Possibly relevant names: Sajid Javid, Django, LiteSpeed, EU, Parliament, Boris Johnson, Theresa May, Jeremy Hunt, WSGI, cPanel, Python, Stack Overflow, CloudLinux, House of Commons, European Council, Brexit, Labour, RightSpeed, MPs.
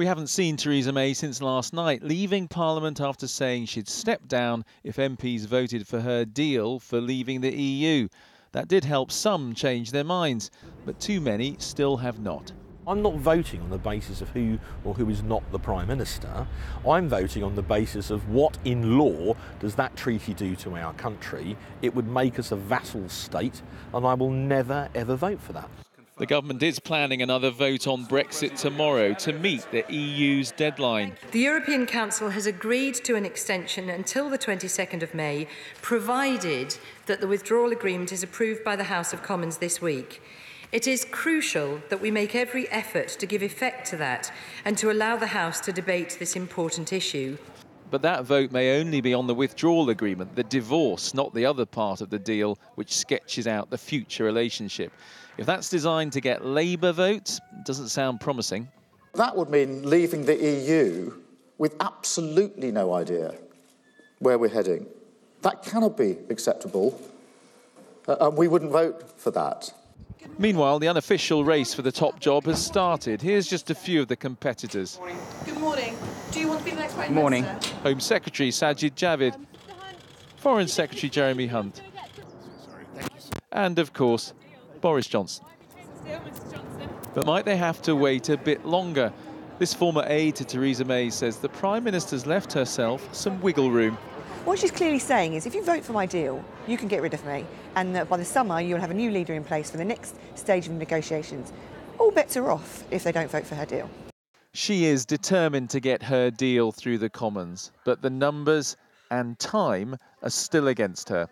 We haven't seen Theresa May since last night, leaving Parliament after saying she'd step down if MPs voted for her deal for leaving the EU. That did help some change their minds, but too many still have not. I'm not voting on the basis of who or who is not the Prime Minister. I'm voting on the basis of what, in law, does that treaty do to our country. It would make us a vassal state, and I will never, ever vote for that. The government is planning another vote on Brexit tomorrow to meet the EU's deadline. The European Council has agreed to an extension until the 22nd of May, provided that the withdrawal agreement is approved by the House of Commons this week. It is crucial that we make every effort to give effect to that and to allow the House to debate this important issue. But that vote may only be on the withdrawal agreement, the divorce, not the other part of the deal, which sketches out the future relationship. If that's designed to get Labour votes, it doesn't sound promising. That would mean leaving the EU with absolutely no idea where we're heading. That cannot be acceptable, and we wouldn't vote for that. Meanwhile, the unofficial race for the top job has started. Here's just a few of the competitors. Good morning. Good morning. Do you want to be the next Prime Minister? Home Secretary Sajid Javid. Foreign Secretary Jeremy Hunt. And, of course, Boris Johnson. But might they have to wait a bit longer? This former aide to Theresa May says the Prime Minister's left herself some wiggle room. What she's clearly saying is, if you vote for my deal, you can get rid of me, and that by the summer you'll have a new leader in place for the next stage of negotiations. All bets are off if they don't vote for her deal. She is determined to get her deal through the Commons, but the numbers and time are still against her.